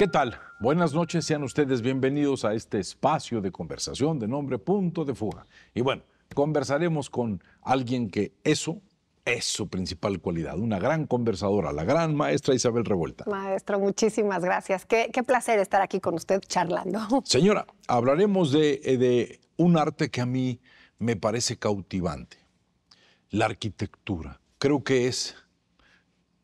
¿Qué tal? Buenas noches, sean ustedes bienvenidos a este espacio de conversación de nombre Punto de Fuga. Y bueno, conversaremos con alguien que eso es su principal cualidad, una gran conversadora, la gran maestra Isabel Revuelta. Maestro, muchísimas gracias. Qué placer estar aquí con usted charlando. Señora, hablaremos de un arte que a mí me parece cautivante, la arquitectura. Creo que es...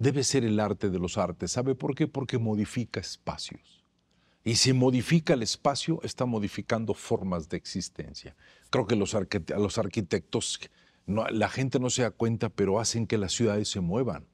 debe ser el arte de los artes. ¿Sabe por qué? Porque modifica espacios. Y si modifica el espacio, está modificando formas de existencia. Creo que los arquitectos, no, la gente no se da cuenta, pero hacen que las ciudades se muevan.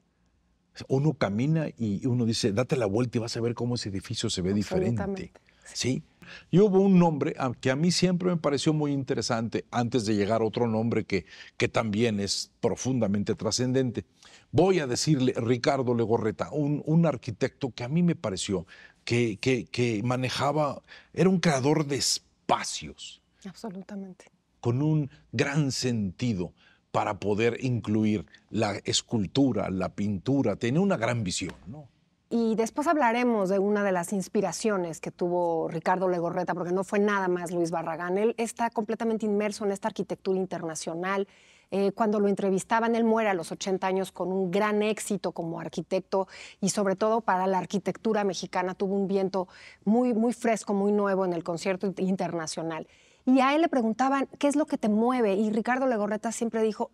Uno camina y uno dice, date la vuelta y vas a ver cómo ese edificio se ve diferente. ¿Sí? Y hubo un nombre que a mí siempre me pareció muy interesante, antes de llegar a otro nombre que también es profundamente trascendente. Voy a decirle Ricardo Legorreta, un arquitecto que a mí me pareció que manejaba, era un creador de espacios. Absolutamente. Con un gran sentido para poder incluir la escultura, la pintura, tenía una gran visión, ¿no? Y después hablaremos de una de las inspiraciones que tuvo Ricardo Legorreta, porque no fue nada más Luis Barragán. Él está completamente inmerso en esta arquitectura internacional. Cuando lo entrevistaban, él muere a los 80 años con un gran éxito como arquitecto y sobre todo para la arquitectura mexicana. Tuvo un viento muy fresco, muy nuevo en el concierto internacional. Y a él le preguntaban, ¿qué es lo que te mueve? Y Ricardo Legorreta siempre dijo,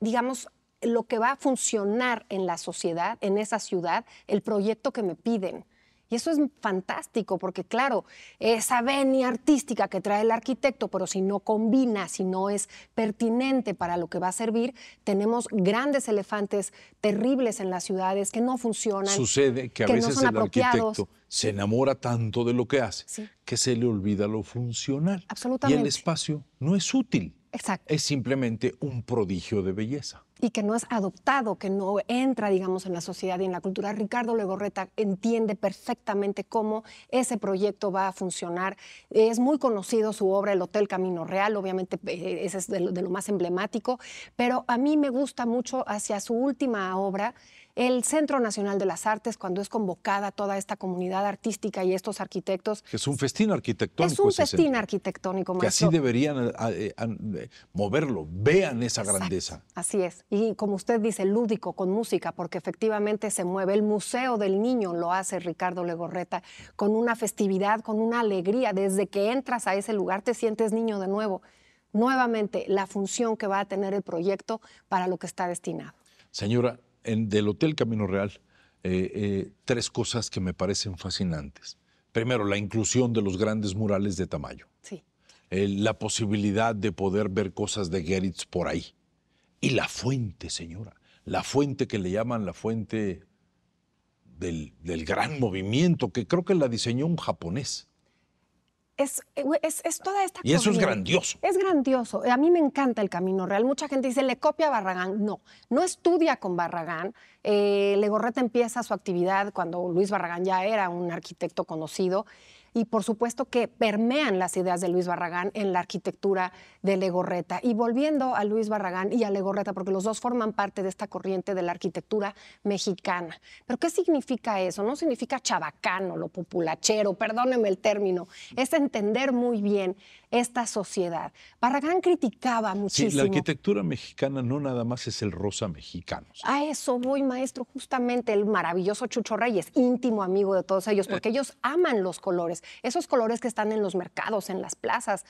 digamos, lo que va a funcionar en la sociedad, en esa ciudad, el proyecto que me piden. Y eso es fantástico porque, claro, esa venia artística que trae el arquitecto, pero si no combina, si no es pertinente para lo que va a servir, tenemos grandes elefantes terribles en las ciudades que no funcionan. Sucede que a veces el arquitecto se enamora tanto de lo que hace, sí, que se le olvida lo funcional. Absolutamente. Y el espacio no es útil. Exacto. Es simplemente un prodigio de belleza. Y que no es adoptado, que no entra, digamos, en la sociedad y en la cultura. Ricardo Legorreta entiende perfectamente cómo ese proyecto va a funcionar. Es muy conocido su obra, el Hotel Camino Real, obviamente ese es de lo más emblemático, pero a mí me gusta mucho hacia su última obra, el Centro Nacional de las Artes, cuando es convocada toda esta comunidad artística y estos arquitectos. Es un festín arquitectónico. Es un festín arquitectónico, maestro. Que así deberían moverlo, vean esa grandeza. Así es. Y como usted dice, lúdico, con música, porque efectivamente se mueve. El Museo del Niño lo hace Ricardo Legorreta con una festividad, con una alegría. Desde que entras a ese lugar te sientes niño de nuevo. Nuevamente, la función que va a tener el proyecto para lo que está destinado. Señora, del Hotel Camino Real, tres cosas que me parecen fascinantes. Primero, la inclusión de los grandes murales de Tamayo. Sí. La posibilidad de poder ver cosas de Gerrits por ahí. Y la fuente, señora. La fuente que le llaman la fuente del gran movimiento, que creo que la diseñó un japonés. Es toda esta cosa. Y eso es grandioso. Es grandioso. A mí me encanta el Camino Real. Mucha gente dice, le copia a Barragán. No, no estudia con Barragán. Legorreta empieza su actividad cuando Luis Barragán ya era un arquitecto conocido. Y por supuesto que permean las ideas de Luis Barragán en la arquitectura de Legorreta. Y volviendo a Luis Barragán y a Legorreta, porque los dos forman parte de esta corriente de la arquitectura mexicana. ¿Pero qué significa eso? No significa chabacano, lo populachero, perdónenme el término. Es entender muy bien esta sociedad. Barragán criticaba muchísimo. Sí, la arquitectura mexicana no nada más es el rosa mexicano. A eso voy, maestro, justamente el maravilloso Chucho Reyes, íntimo amigo de todos ellos, porque ellos aman los colores. Esos colores que están en los mercados, en las plazas.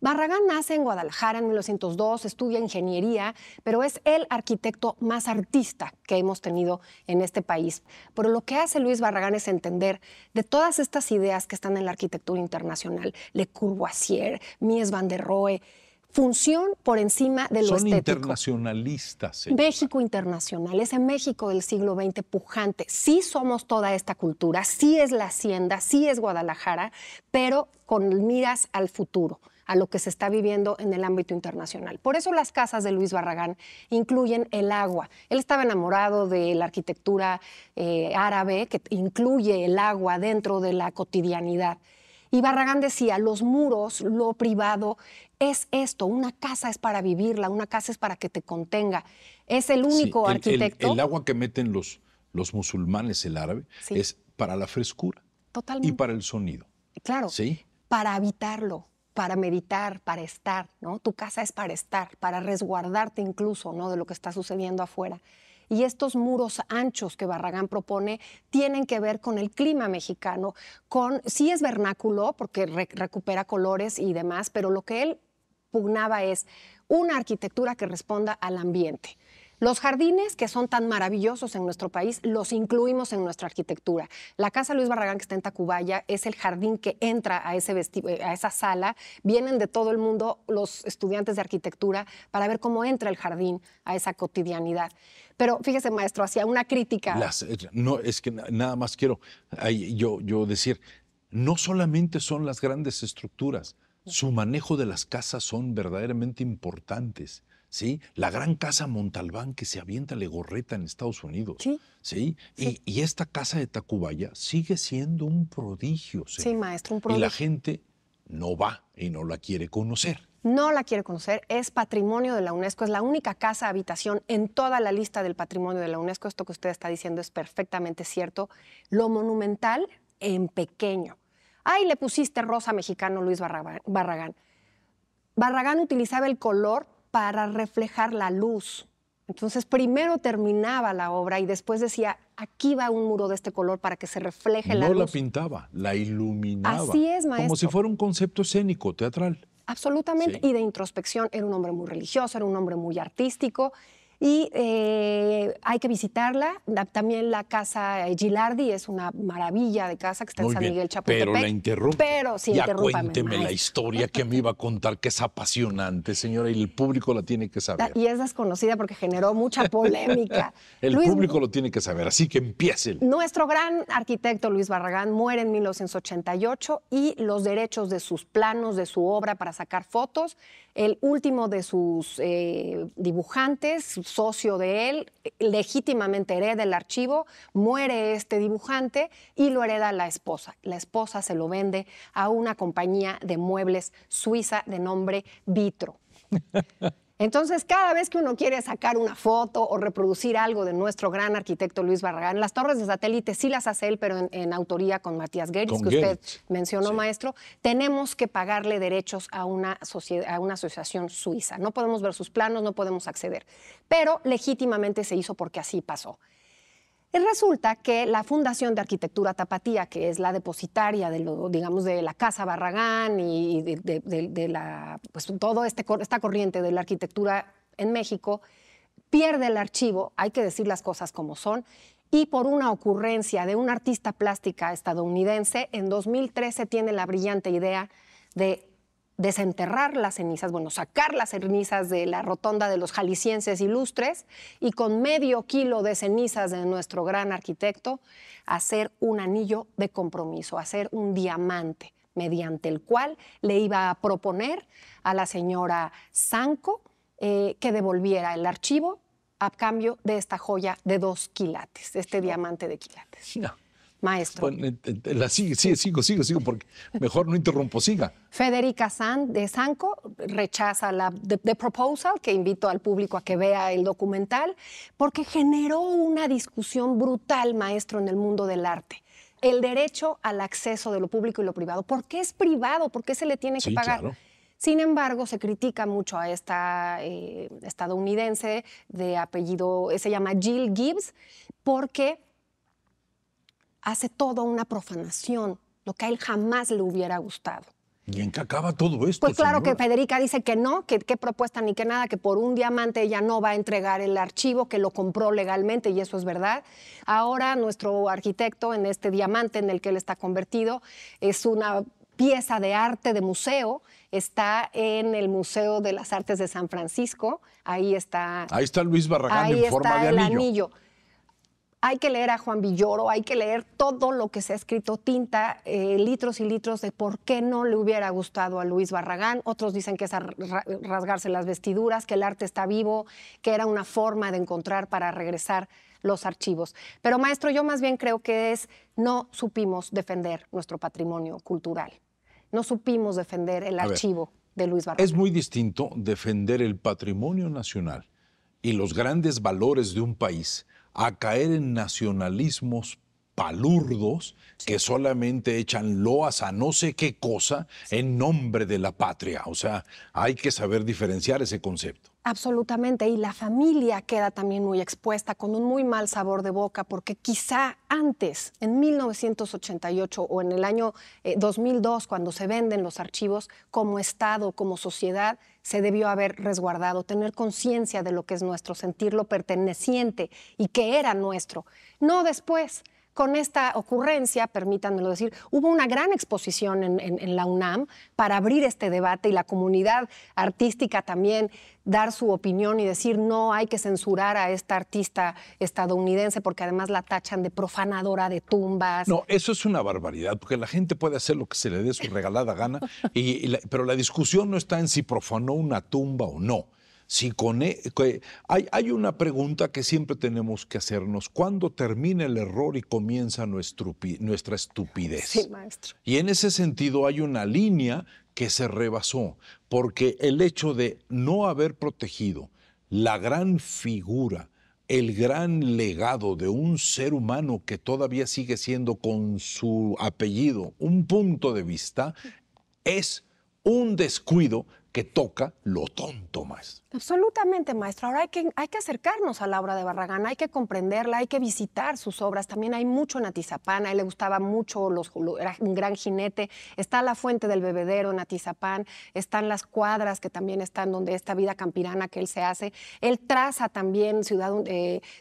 Barragán nace en Guadalajara en 1902, estudia ingeniería, pero es el arquitecto más artista que hemos tenido en este país. Pero lo que hace Luis Barragán es entender de todas estas ideas que están en la arquitectura internacional, Le Corbusier, Mies van der Rohe, función por encima de lo estético. Son internacionalistas. Señora. México internacional, ese México del siglo XX pujante. Sí somos toda esta cultura, sí es la hacienda, sí es Guadalajara, pero con miras al futuro, a lo que se está viviendo en el ámbito internacional. Por eso las casas de Luis Barragán incluyen el agua. Él estaba enamorado de la arquitectura árabe, que incluye el agua dentro de la cotidianidad. Y Barragán decía, los muros, lo privado, es esto, una casa es para vivirla, una casa es para que te contenga. Es el único arquitecto. El agua que meten los musulmanes, el árabe, es para la frescura. Totalmente. Y para el sonido. Claro. Sí. Para habitarlo, para meditar, para estar, ¿no? Tu casa es para estar, para resguardarte incluso, ¿no? De lo que está sucediendo afuera. Y estos muros anchos que Barragán propone tienen que ver con el clima mexicano, con, sí es vernáculo, porque recupera colores y demás, pero lo que él pugnaba es una arquitectura que responda al ambiente. Los jardines, que son tan maravillosos en nuestro país, los incluimos en nuestra arquitectura. La Casa Luis Barragán, que está en Tacubaya, es el jardín que entra a, esa sala. Vienen de todo el mundo los estudiantes de arquitectura para ver cómo entra el jardín a esa cotidianidad. Pero fíjese, maestro, hacía una crítica. No, es que nada más quiero yo decir, no solamente son las grandes estructuras, su manejo de las casas son verdaderamente importantes. ¿Sí? La gran casa Montalbán que se avienta Legorreta en Estados Unidos. Sí. ¿Sí? Sí. Y esta casa de Tacubaya sigue siendo un prodigio. Señor. Sí, maestro, un prodigio. Y la gente no va y no la quiere conocer. No la quiere conocer, es patrimonio de la UNESCO, es la única casa habitación en toda la lista del patrimonio de la UNESCO. Esto que usted está diciendo es perfectamente cierto. Lo monumental en pequeño. Ay, le pusiste rosa mexicano, Luis Barragán. Barragán utilizaba el color para reflejar la luz. Entonces, primero terminaba la obra y después decía, aquí va un muro de este color para que se refleje la luz. No la pintaba, la iluminaba. Así es, maestro. Como si fuera un concepto escénico, teatral. Absolutamente, sí. Y de introspección. Era un hombre muy religioso, era un hombre muy artístico. Y hay que visitarla. También la casa Gilardi es una maravilla de casa que está en San Miguel Chapultepec. Pero la interrumpo. Pero sí, ya cuénteme la historia que me iba a contar, que es apasionante, señora, y el público la tiene que saber. Y es desconocida porque generó mucha polémica. El público lo tiene que saber, así que empiecen. Nuestro gran arquitecto Luis Barragán muere en 1988 y los derechos de sus planos, de su obra para sacar fotos, el último de sus dibujantes, socio de él, legítimamente hereda el archivo, muere este dibujante y lo hereda la esposa. La esposa se lo vende a una compañía de muebles suiza de nombre Vitro. Entonces, cada vez que uno quiere sacar una foto o reproducir algo de nuestro gran arquitecto Luis Barragán, las torres de satélite sí las hace él, pero en autoría con Mathias Goeritz, que usted mencionó, sí, maestro, tenemos que pagarle derechos a una asociación suiza. No podemos ver sus planos, no podemos acceder. Pero legítimamente se hizo porque así pasó. Y resulta que la Fundación de Arquitectura Tapatía, que es la depositaria de digamos, de la Casa Barragán y de la, pues, todo esta corriente de la arquitectura en México, pierde el archivo, hay que decir las cosas como son, y por una ocurrencia de una artista plástica estadounidense, en 2013 tiene la brillante idea de desenterrar las cenizas, bueno, sacar las cenizas de la rotonda de los jaliscienses ilustres y con medio kilo de cenizas de nuestro gran arquitecto hacer un anillo de compromiso, hacer un diamante mediante el cual le iba a proponer a la señora Sanco que devolviera el archivo a cambio de esta joya de 2 quilates, este diamante de quilates. No. Maestro. Bueno, sigo, porque mejor no interrumpo, siga. Federica Sanz de Sanco rechaza the Proposal, que invito al público a que vea el documental, porque generó una discusión brutal, maestro, en el mundo del arte. El derecho al acceso de lo público y lo privado. ¿Por qué es privado? ¿Por qué se le tiene que pagar? Claro. Sin embargo, se critica mucho a esta estadounidense de apellido, se llama Jill Gibbs, porque hace toda una profanación, lo que a él jamás le hubiera gustado. ¿Y en qué acaba todo esto? Pues claro, señora, que Federica dice que no, que qué propuesta ni que nada, que por un diamante ella no va a entregar el archivo, que lo compró legalmente, y eso es verdad. Ahora nuestro arquitecto, en este diamante en el que él está convertido, es una pieza de arte de museo, está en el Museo de las Artes de San Francisco, ahí está. Ahí está Luis Barragán en forma de anillo. Ahí está el anillo. Hay que leer a Juan Villoro, hay que leer todo lo que se ha escrito, tinta, litros y litros de por qué no le hubiera gustado a Luis Barragán. Otros dicen que es a rasgarse las vestiduras, que el arte está vivo, que era una forma de encontrar para regresar los archivos. Pero, maestro, yo más bien creo que no supimos defender nuestro patrimonio cultural. No supimos defender el archivo de Luis Barragán. Es muy distinto defender el patrimonio nacional y los grandes valores de un país a caer en nacionalismos palurdos que solamente echan loas a no sé qué cosa en nombre de la patria. O sea, hay que saber diferenciar ese concepto. Absolutamente, y la familia queda también muy expuesta con un muy mal sabor de boca, porque quizá antes, en 1988 o en el año 2002, cuando se venden los archivos, como Estado, como sociedad, se debió haber resguardado, tener conciencia de lo que es nuestro, sentirlo perteneciente y que era nuestro. No después. Con esta ocurrencia, permítanmelo decir, hubo una gran exposición en la UNAM para abrir este debate y la comunidad artística también dar su opinión y decir no hay que censurar a esta artista estadounidense porque además la tachan de profanadora de tumbas. No, eso es una barbaridad porque la gente puede hacer lo que se le dé su regalada gana, pero la discusión no está en si profanó una tumba o no. Si hay una pregunta que siempre tenemos que hacernos. ¿Cuándo termina el error y comienza nuestra estupidez? Sí, maestro. Y en ese sentido hay una línea que se rebasó, porque el hecho de no haber protegido la gran figura, el gran legado de un ser humano que todavía sigue siendo con su apellido un punto de vista, es un descuido que toca lo tonto más. Absolutamente, maestro. Ahora hay que acercarnos a la obra de Barragán, hay que comprenderla, hay que visitar sus obras. También hay mucho en Atizapán, a él le gustaba mucho, era un gran jinete. Está la Fuente del Bebedero en Atizapán, están las cuadras que también están donde esta vida campirana que él se hace. Él traza también Ciudad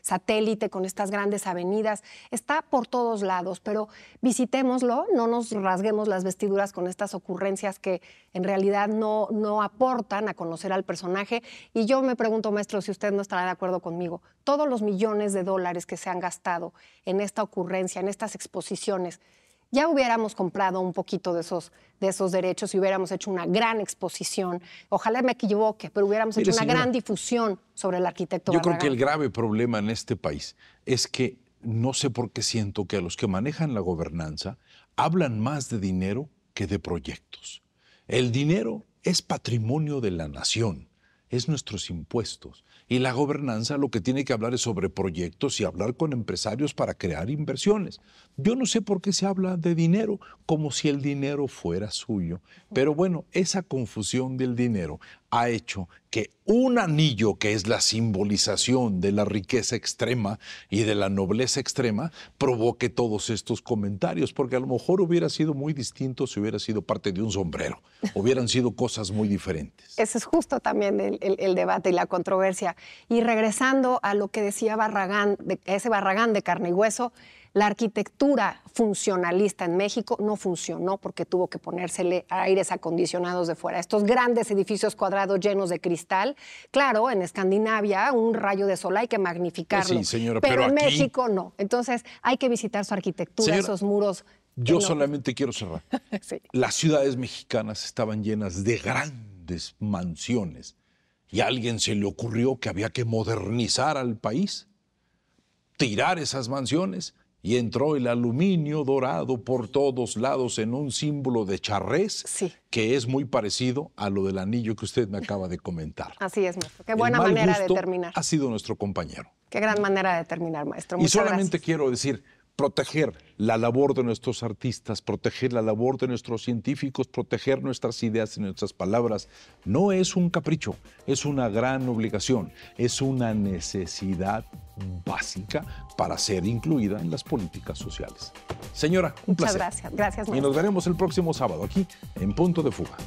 Satélite con estas grandes avenidas. Está por todos lados, pero visitémoslo, no nos rasguemos las vestiduras con estas ocurrencias que en realidad no aportan a conocer al personaje. Y yo me pregunto, maestro, si usted no estará de acuerdo conmigo, todos los millones de dólares que se han gastado en esta ocurrencia, en estas exposiciones, ya hubiéramos comprado un poquito de esos derechos y hubiéramos hecho una gran exposición. Ojalá me equivoque, pero hubiéramos hecho una gran difusión sobre el arquitecto Barragán. Yo creo que el grave problema en este país es que no sé por qué siento que a los que manejan la gobernanza hablan más de dinero que de proyectos. El dinero es patrimonio de la nación, es nuestros impuestos. Y la gobernanza lo que tiene que hablar es sobre proyectos y hablar con empresarios para crear inversiones. Yo no sé por qué se habla de dinero, como si el dinero fuera suyo. Pero bueno, esa confusión del dinero ha hecho que un anillo, que es la simbolización de la riqueza extrema y de la nobleza extrema, provoque todos estos comentarios, porque a lo mejor hubiera sido muy distinto si hubiera sido parte de un sombrero. Hubieran sido cosas muy diferentes. Ese es justo también el debate y la controversia. Y regresando a lo que decía Barragán, ese Barragán de carne y hueso, la arquitectura funcionalista en México no funcionó porque tuvo que ponérsele aires acondicionados de fuera. Estos grandes edificios cuadrados llenos de cristal. Claro, en Escandinavia un rayo de sol hay que magnificarlo. Sí, señora, pero en aquí... México no. Entonces hay que visitar su arquitectura, señora, esos muros. Yo solamente quiero cerrar. Sí. Las ciudades mexicanas estaban llenas de grandes mansiones y a alguien se le ocurrió que había que modernizar al país, tirar esas mansiones. Y entró el aluminio dorado por todos lados en un símbolo de charrés, que es muy parecido a lo del anillo que usted me acaba de comentar. Así es, maestro. Qué buena manera de terminar. Ha sido nuestro compañero. Qué gran manera de terminar, maestro. Muchas gracias. Y solamente quiero decir, proteger la labor de nuestros artistas, proteger la labor de nuestros científicos, proteger nuestras ideas y nuestras palabras, no es un capricho, es una gran obligación, es una necesidad básica para ser incluida en las políticas sociales. Señora, un placer. Muchas gracias. Gracias, maestro. Y nos veremos el próximo sábado aquí en Punto de Fuga.